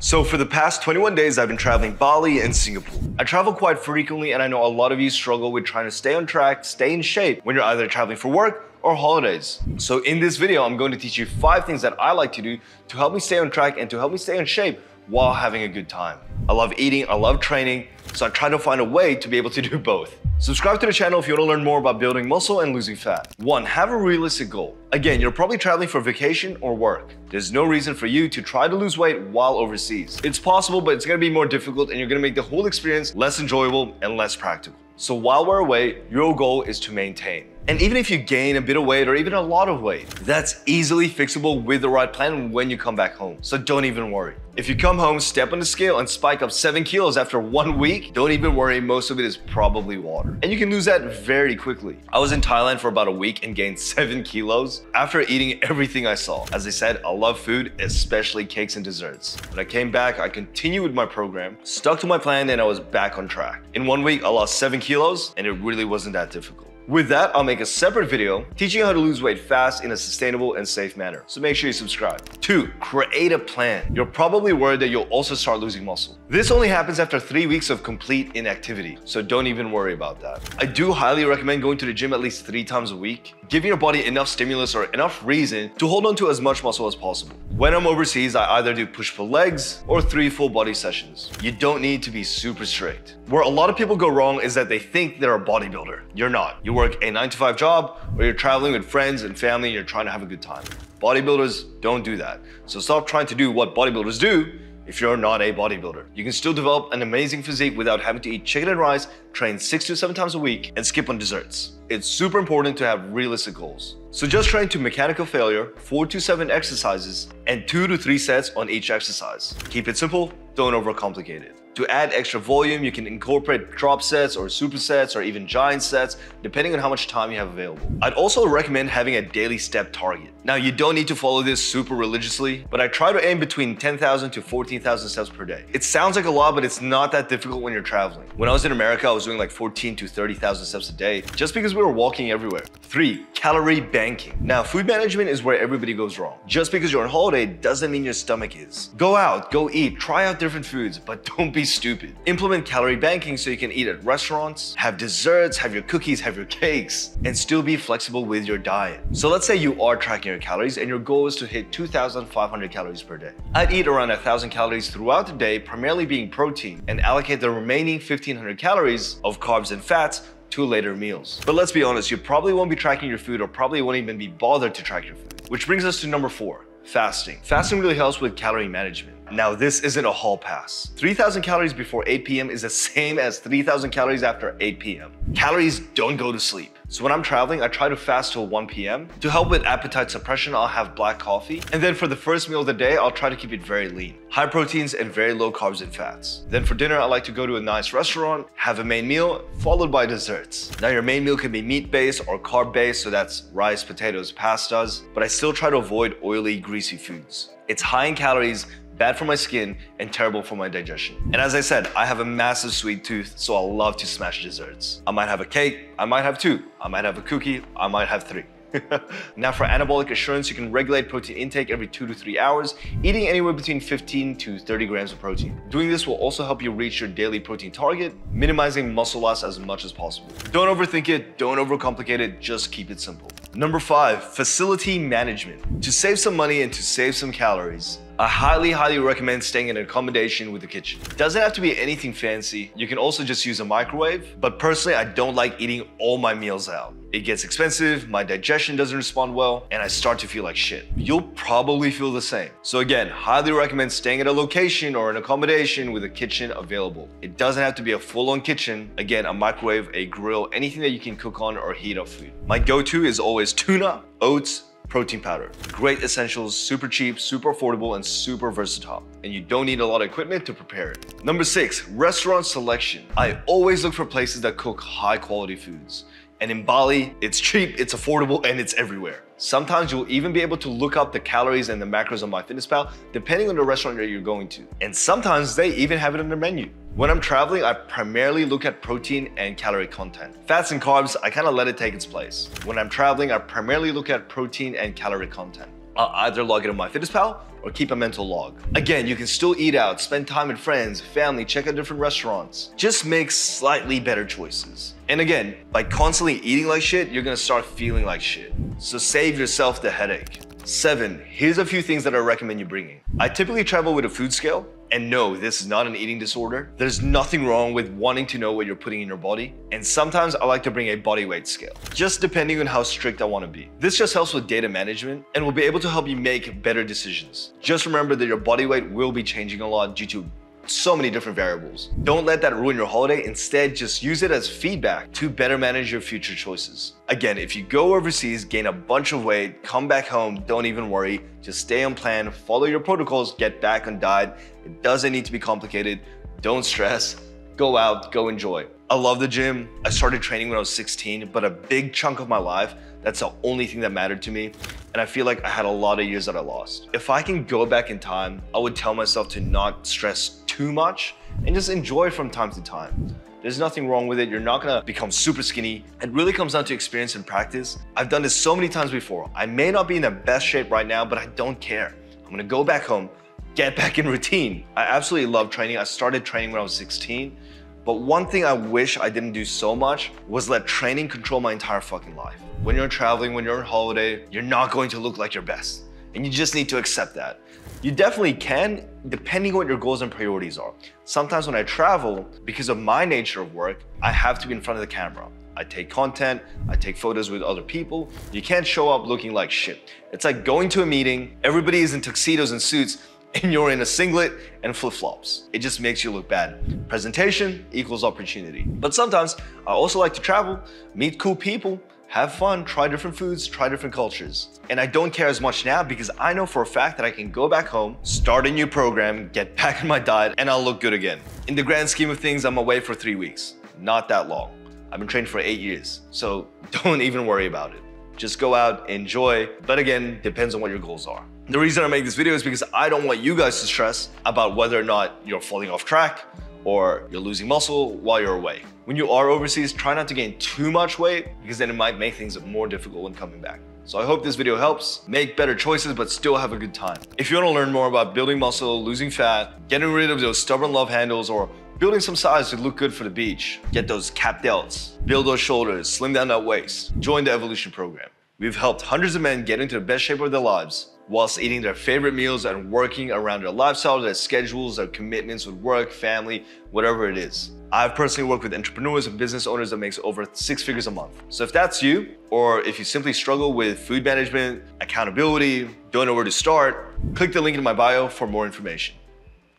So for the past 21 days, I've been traveling Bali and Singapore. I travel quite frequently, and I know a lot of you struggle with trying to stay on track, stay in shape when you're either traveling for work or holidays. So in this video, I'm going to teach you 5 things that I like to do to help me stay on track and to help me stay in shape while having a good time. I love eating, I love training, so I try to find a way to be able to do both. Subscribe to the channel if you want to learn more about building muscle and losing fat. 1. Have a realistic goal. Again, you're probably traveling for vacation or work. There's no reason for you to try to lose weight while overseas. It's possible, but it's going to be more difficult, and you're going to make the whole experience less enjoyable and less practical. So while we're away, your goal is to maintain. And even if you gain a bit of weight or even a lot of weight, that's easily fixable with the right plan when you come back home. So don't even worry. If you come home, step on the scale and spike up 7 kilos after 1 week, don't even worry, most of it is probably water. And you can lose that very quickly. I was in Thailand for about a week and gained 7 kilos after eating everything I saw. As I said, I love food, especially cakes and desserts. When I came back, I continued with my program, stuck to my plan, and I was back on track. In 1 week, I lost 7 kilos, and it really wasn't that difficult. With that, I'll make a separate video teaching you how to lose weight fast in a sustainable and safe manner. So make sure you subscribe. 2. Create a plan. You're probably worried that you'll also start losing muscle. This only happens after 3 weeks of complete inactivity, so don't even worry about that. I do highly recommend going to the gym at least 3 times a week, giving your body enough stimulus or enough reason to hold on to as much muscle as possible. When I'm overseas, I either do push-pull legs or 3 full body sessions. You don't need to be super strict. Where a lot of people go wrong is that they think they're a bodybuilder. You're not. You work a 9-to-5 job, or you're traveling with friends and family and you're trying to have a good time. Bodybuilders don't do that. So stop trying to do what bodybuilders do if you're not a bodybuilder. You can still develop an amazing physique without having to eat chicken and rice, train 6 to 7 times a week, and skip on desserts. It's super important to have realistic goals. So just train to mechanical failure, 4 to 7 exercises, and 2 to 3 sets on each exercise. Keep it simple, don't overcomplicate it. To add extra volume, you can incorporate drop sets or supersets or even giant sets, depending on how much time you have available. I'd also recommend having a daily step target. Now, you don't need to follow this super religiously, but I try to aim between 10,000 to 14,000 steps per day. It sounds like a lot, but it's not that difficult when you're traveling. When I was in America, I was doing like 14 to 30,000 steps a day, just because we were walking everywhere. 3. Calorie banking. Now, food management is where everybody goes wrong. Just because you're on holiday doesn't mean your stomach is. Go out, go eat, try out different foods, but don't be stupid. Implement calorie banking so you can eat at restaurants, have desserts, have your cookies, have your cakes, and still be flexible with your diet. So let's say you are tracking your calories and your goal is to hit 2,500 calories per day. I'd eat around 1,000 calories throughout the day, primarily being protein, and allocate the remaining 1,500 calories of carbs and fats to later meals. But let's be honest, you probably won't be tracking your food or probably won't even be bothered to track your food. Which brings us to number 4. Fasting. Fasting really helps with calorie management. Now, this isn't a hall pass. 3,000 calories before 8 p.m. is the same as 3,000 calories after 8 p.m. Calories don't go to sleep. So when I'm traveling, I try to fast till 1 p.m. To help with appetite suppression, I'll have black coffee. And then for the first meal of the day, I'll try to keep it very lean. High proteins and very low carbs and fats. Then for dinner, I like to go to a nice restaurant, have a main meal, followed by desserts. Now your main meal can be meat-based or carb-based, so that's rice, potatoes, pastas, but I still try to avoid oily, greasy foods. It's high in calories, bad for my skin, and terrible for my digestion. And as I said, I have a massive sweet tooth, so I love to smash desserts. I might have a cake, I might have 2, I might have a cookie, I might have 3. Now for anabolic assurance, you can regulate protein intake every 2 to 3 hours, eating anywhere between 15 to 30 grams of protein. Doing this will also help you reach your daily protein target, minimizing muscle loss as much as possible. Don't overthink it, don't overcomplicate it, just keep it simple. Number 5, facility management. To save some money and to save some calories, I highly recommend staying in an accommodation with a kitchen. It doesn't have to be anything fancy. You can also just use a microwave, but personally, I don't like eating all my meals out. It gets expensive, my digestion doesn't respond well, and I start to feel like shit. You'll probably feel the same. So again, highly recommend staying at a location or an accommodation with a kitchen available. It doesn't have to be a full-on kitchen. Again, a microwave, a grill, anything that you can cook on or heat up food. My go-to is always tuna, oats, protein powder. Great essentials, super cheap, super affordable, and super versatile. And you don't need a lot of equipment to prepare it. Number 6, restaurant selection. I always look for places that cook high quality foods. And in Bali, it's cheap, it's affordable, and it's everywhere. Sometimes you'll even be able to look up the calories and the macros on MyFitnessPal, depending on the restaurant that you're going to. And sometimes they even have it on their menu. When I'm traveling, I primarily look at protein and calorie content. Fats and carbs, I kind of let it take its place. When I'm traveling, I primarily look at protein and calorie content. either log into My Fitness Pal or keep a mental log. Again, you can still eat out, spend time with friends, family, check out different restaurants. Just make slightly better choices. And again, by constantly eating like shit, you're gonna start feeling like shit. So save yourself the headache. 7, here's a few things that I recommend you bringing. I typically travel with a food scale. And no, this is not an eating disorder. There's nothing wrong with wanting to know what you're putting in your body. And sometimes I like to bring a body weight scale, just depending on how strict I want to be. This just helps with data management and will be able to help you make better decisions. Just remember that your body weight will be changing a lot due to so many different variables. Don't let that ruin your holiday. Instead, just use it as feedback to better manage your future choices. Again, if you go overseas, gain a bunch of weight, come back home, don't even worry. Just stay on plan, follow your protocols, get back on diet. It doesn't need to be complicated. Don't stress. Go out, go enjoy. I love the gym. I started training when I was 16, but a big chunk of my life, that's the only thing that mattered to me. And I feel like I had a lot of years that I lost. If I can go back in time, I would tell myself to not stress too much and just enjoy from time to time. There's nothing wrong with it. You're not gonna become super skinny. It really comes down to experience and practice. I've done this so many times before. I may not be in the best shape right now, but I don't care. I'm gonna go back home, get back in routine. I absolutely love training. I started training when I was 16. But one thing I wish I didn't do so much was let training control my entire fucking life. When you're traveling, when you're on holiday, you're not going to look like your best. And you just need to accept that. You definitely can, depending on what your goals and priorities are. Sometimes when I travel, because of my nature of work, I have to be in front of the camera. I take content, I take photos with other people. You can't show up looking like shit. It's like going to a meeting, everybody is in tuxedos and suits, and you're in a singlet and flip-flops. It just makes you look bad. Presentation equals opportunity. But sometimes I also like to travel, meet cool people, have fun, try different foods, try different cultures. And I don't care as much now because I know for a fact that I can go back home, start a new program, get back on my diet, and I'll look good again. In the grand scheme of things, I'm away for 3 weeks. Not that long. I've been training for 8 years, so don't even worry about it. Just go out, enjoy, but again, depends on what your goals are. The reason I make this video is because I don't want you guys to stress about whether or not you're falling off track or you're losing muscle while you're away. When you are overseas, try not to gain too much weight because then it might make things more difficult when coming back. So I hope this video helps. Make better choices, but still have a good time. If you want to learn more about building muscle, losing fat, getting rid of those stubborn love handles, or building some size to look good for the beach, get those cap delts, build those shoulders, slim down that waist, join the Evolution Program. We've helped hundreds of men get into the best shape of their lives whilst eating their favorite meals and working around their lifestyle, their schedules, their commitments with work, family, whatever it is. I've personally worked with entrepreneurs and business owners that makes over 6 figures a month. So if that's you, or if you simply struggle with food management, accountability, don't know where to start, click the link in my bio for more information.